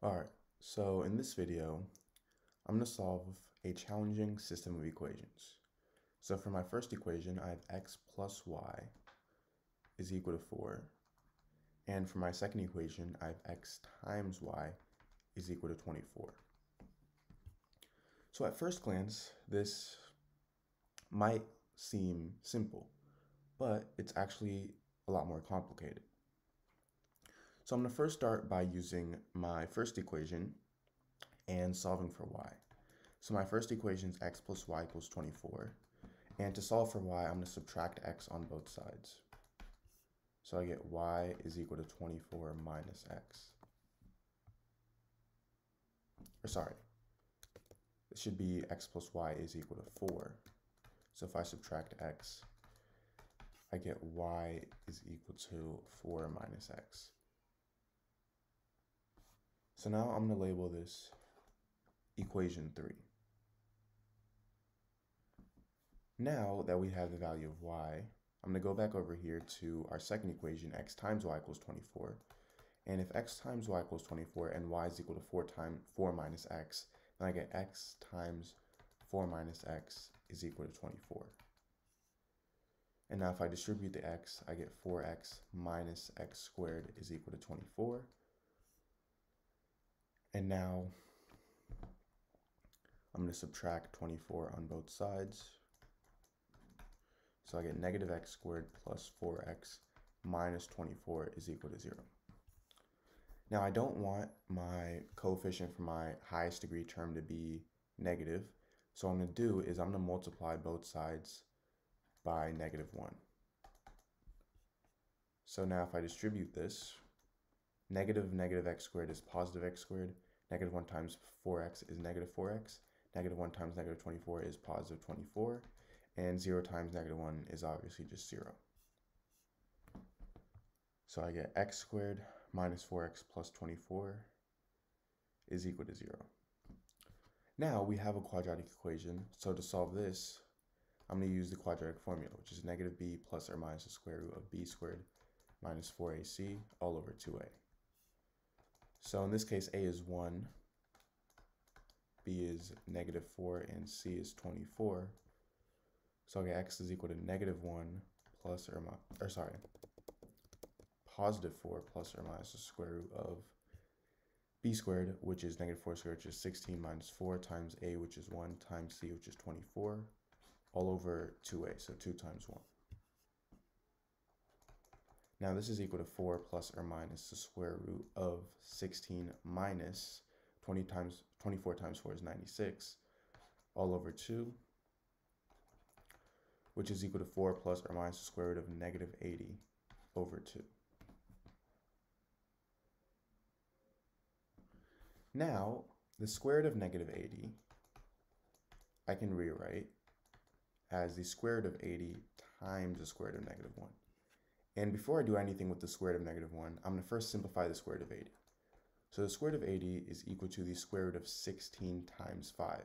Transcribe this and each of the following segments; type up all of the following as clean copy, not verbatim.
Alright, so in this video, I'm going to solve a challenging system of equations. So for my first equation, I have x plus y is equal to 4. And for my second equation, I have x times y is equal to 24. So at first glance, this might seem simple, but it's actually a lot more complicated. So I'm going to first start by using my first equation and solving for y. So my first equation is x plus y equals 24. And to solve for y, I'm going to subtract x on both sides. So I get y is equal to 24 minus x. Or sorry, it should be x plus y is equal to 4. So if I subtract x, I get y is equal to 4 minus x. So now I'm going to label this equation 3. Now that we have the value of y, I'm going to go back over here to our second equation, x times y equals 24. And if x times y equals 24 and y is equal to 4 minus x, then I get x times 4 minus x is equal to 24. And now if I distribute the x, I get 4x minus x squared is equal to 24. And now I'm going to subtract 24 on both sides. So I get negative x squared plus 4x minus 24 is equal to 0. Now I don't want my coefficient for my highest degree term to be negative. So what I'm going to do is I'm going to multiply both sides by negative 1. So now if I distribute this, negative x squared is positive x squared. Negative 1 times 4x is negative 4x. Negative 1 times negative 24 is positive 24. And 0 times negative 1 is obviously just 0. So I get x squared minus 4x plus 24 is equal to 0. Now we have a quadratic equation. So to solve this, I'm going to use the quadratic formula, which is negative b plus or minus the square root of b squared minus 4ac all over 2a. So in this case, a is 1, b is negative 4, and c is 24. So I get x is equal to negative 1 plus or minus, or sorry, positive 4 plus or minus the square root of b squared, which is negative 4 squared, which is 16 minus 4 times a, which is 1, times c, which is 24, all over 2a, so 2 times 1. Now this is equal to 4 plus or minus the square root of 16 minus 24 times 4 is 96 all over 2, which is equal to 4 plus or minus the square root of negative 80 over 2. Now the square root of negative 80 I can rewrite as the square root of 80 times the square root of negative 1. And before I do anything with the square root of negative 1, I'm going to first simplify the square root of 80. So the square root of 80 is equal to the square root of 16 times 5,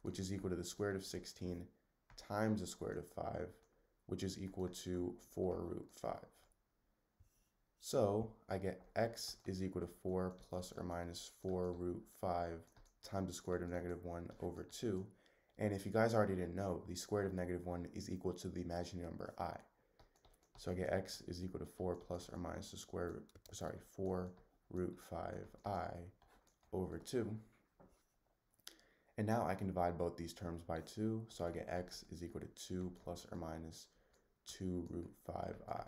which is equal to the square root of 16 times the square root of 5, which is equal to 4 root 5. So I get x is equal to 4 plus or minus 4 root 5 times the square root of negative 1 over 2. And if you guys already didn't know, the square root of negative 1 is equal to the imaginary number I. So I get x is equal to 4 plus or minus the square root, 4 root 5i over 2. And now I can divide both these terms by 2. So I get x is equal to 2 plus or minus 2 root 5i.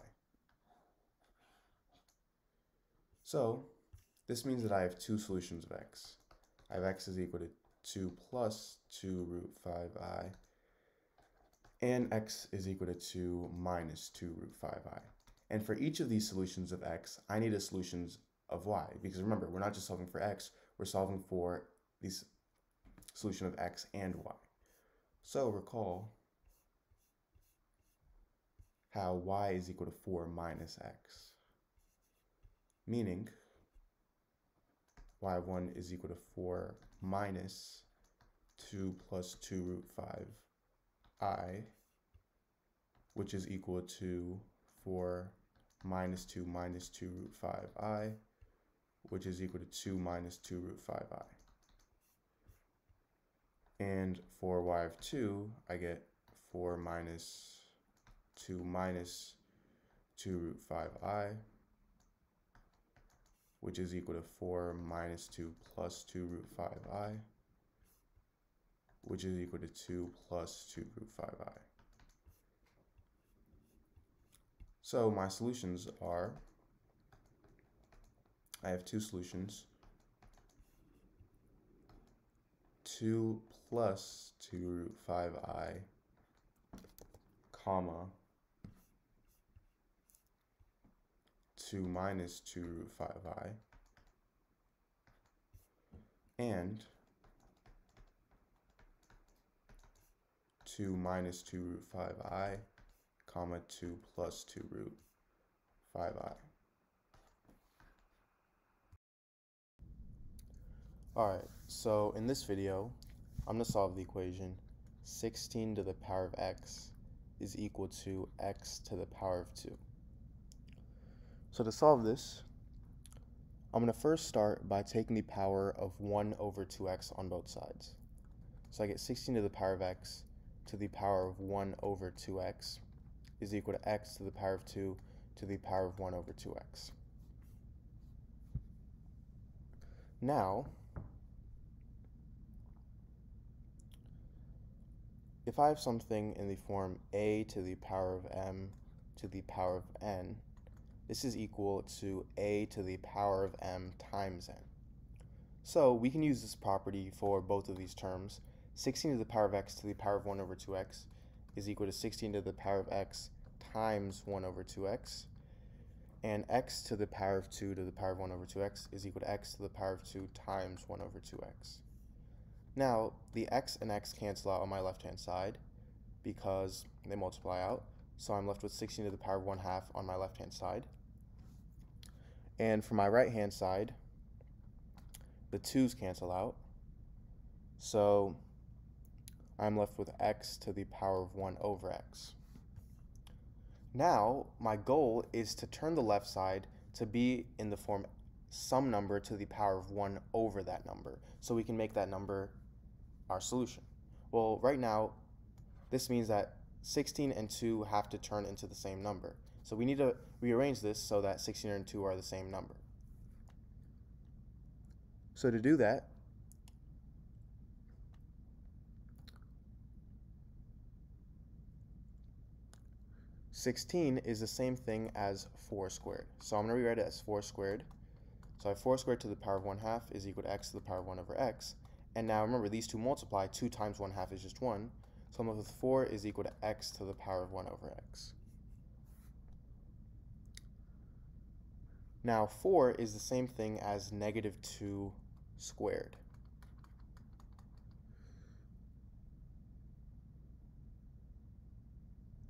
So this means that I have two solutions of x. I have x is equal to 2 plus 2 root 5i. And x is equal to 2 minus 2 root 5i. And for each of these solutions of x, I need a solutions of y. Because remember, we're not just solving for x, we're solving for this solution of x and y. So recall how y is equal to 4 minus x. Meaning y1 is equal to 4 minus 2 plus 2 root 5. I, which is equal to 4 minus 2 root 5i which is equal to 2 minus 2 root 5i. And for y of 2, I get 4 minus 2 minus 2 root 5i, which is equal to 4 minus 2 plus 2 root 5i, which is equal to 2 plus 2 root 5i. So my solutions are, I have two solutions, 2 plus 2 root 5i, comma, 2 minus 2 root 5i, and 2 minus 2 root 5i, comma 2 plus 2 root 5i. Alright, so in this video, I'm going to solve the equation 16 to the power of x is equal to x to the power of 2. So to solve this, I'm going to first start by taking the power of 1 over 2x on both sides. So I get 16 to the power of x to the power of 1 over 2x is equal to x to the power of 2 to the power of 1 over 2x. Now, if I have something in the form a to the power of m to the power of n, this is equal to a to the power of m times n. So we can use this property for both of these terms. 16 to the power of x to the power of 1 over 2x is equal to 16 to the power of x times 1 over 2x. And x to the power of 2 to the power of 1 over 2x is equal to x to the power of 2 times 1 over 2x. Now, the x and x cancel out on my left-hand side because they multiply out. So I'm left with 16 to the power of 1/2 on my left-hand side. And for my right-hand side, the 2's cancel out. So I'm left with x to the power of 1 over x. Now, my goal is to turn the left side to be in the form some number to the power of 1 over that number, so we can make that number our solution. Well, right now, this means that 16 and 2 have to turn into the same number. So we need to rearrange this so that 16 and 2 are the same number. So to do that, (16) is the same thing as 4 squared. So I'm going to rewrite it as 4 squared. So I have 4 squared to the power of 1/2 is equal to x to the power of 1 over x. And now remember, these two multiply. 2 times 1/2 is just 1. So I'm left with 4 is equal to x to the power of 1 over x. Now 4 is the same thing as negative 2 squared.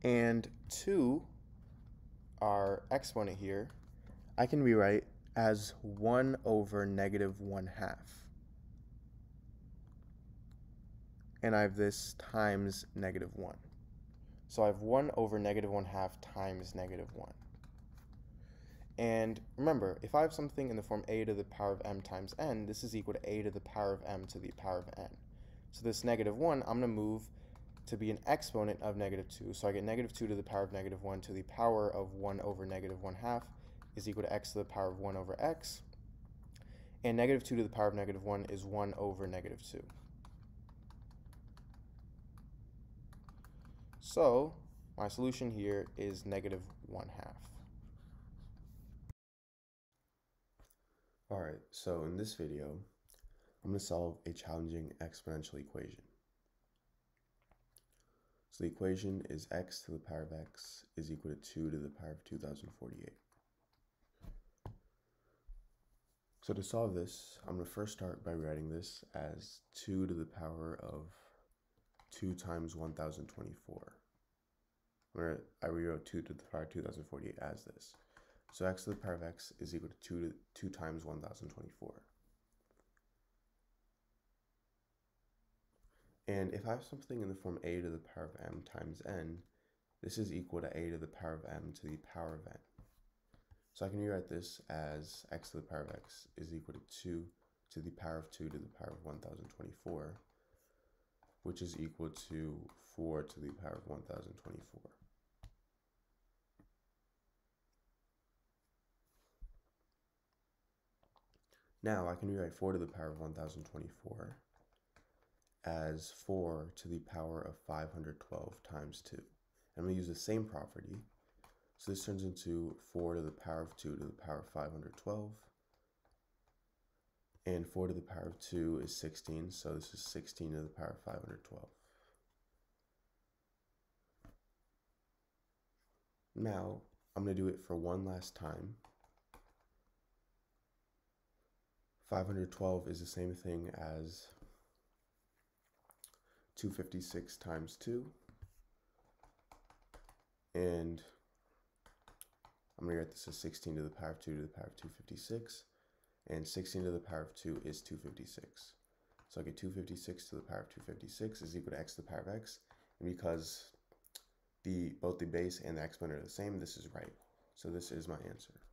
And 2, our exponent here, I can rewrite as 1 over negative 1/2. And I have this times negative 1. So I have 1 over negative 1/2 times negative 1. And remember, if I have something in the form a to the power of m times n, this is equal to a to the power of m to the power of n. So this negative 1, I'm going to move to be an exponent of negative 2. So I get negative 2 to the power of negative 1 to the power of 1 over negative 1/2 is equal to x to the power of 1 over x. And negative 2 to the power of negative 1 is 1 over negative 2. So my solution here is negative 1/2. Alright, so in this video, I'm going to solve a challenging exponential equation. So the equation is x to the power of x is equal to 2 to the power of 2048. So to solve this, I'm going to first start by writing this as 2 to the power of 2 times 1024. Where I rewrote 2 to the power of 2048 as this. So x to the power of x is equal to 2 times 1024. And if I have something in the form a to the power of m times n, this is equal to a to the power of m to the power of n. So I can rewrite this as x to the power of x is equal to 2 to the power of 2 to the power of 1024, which is equal to 4 to the power of 1024. Now I can rewrite 4 to the power of 1024 as 4 to the power of 512 times 2. And I'm going to use the same property. So this turns into 4 to the power of 2 to the power of 512. And 4 to the power of 2 is 16, so this is 16 to the power of 512. Now I'm going to do it for one last time. 512 is the same thing as 256 times 2. And I'm going to write this as 16 to the power of 2 to the power of 256. And 16 to the power of 2 is 256. So I get 256 to the power of 256 is equal to x to the power of x. And because both the base and the exponent are the same, this is right. So this is my answer.